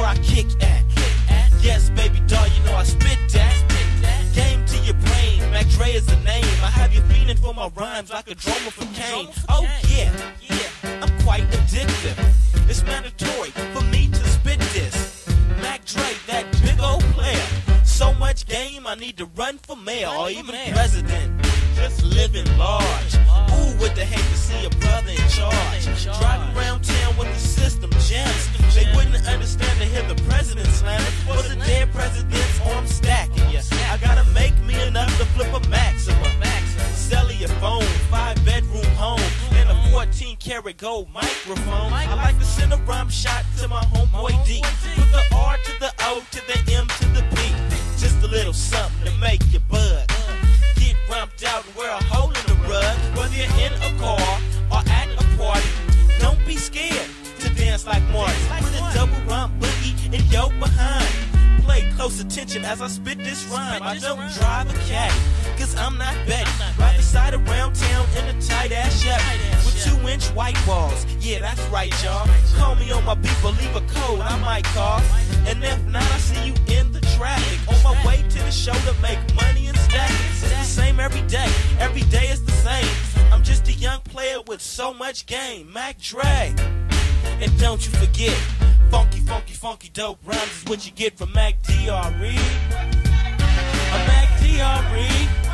where I kick at. Yes, baby doll, you know I spit that. Game to your brain, Mac Dre is the name. I have you feeling for my rhymes like a drummer for Kane. Oh yeah, I'm quite addictive. It's mandatory for me to spit this. Mac Dre, that big old player. So much game, I need to run for mayor or even president. Just living large. Ooh, would they hate to see a brother in charge? Driving around town with the system jams. They wouldn't understand to hear the president slam. For the dead president's arm stacking ya. I gotta make me enough to flip a Maxima. Sell your phone, 5-bedroom home, and a 14-karat gold microphone. I like to send a rhyme shot to my homeboy D. Put the R to the O to the M to the P. Just a little something to make you buzz. Get rumped out and wear a hole in the rug. Whether you're in a car or at a party, don't be scared to dance like Marty. Put a double rump boogie in your behind. Play close attention as I spit this rhyme. I don't drive a cat, cause I'm not Betty. Right beside around town in a tight ass shop with 2-inch white walls. Yeah, that's right, y'all. Call me on my beep or leave a code, I might call. And if not, I see you in the traffic on my way to the show to make money and stack. It's the same every day. Every day is the same. I'm just a young player with so much game. Mac Dre. And don't you forget, funky, funky, funky dope rhymes is what you get from Mac D.R.E. A Mac D.R.E.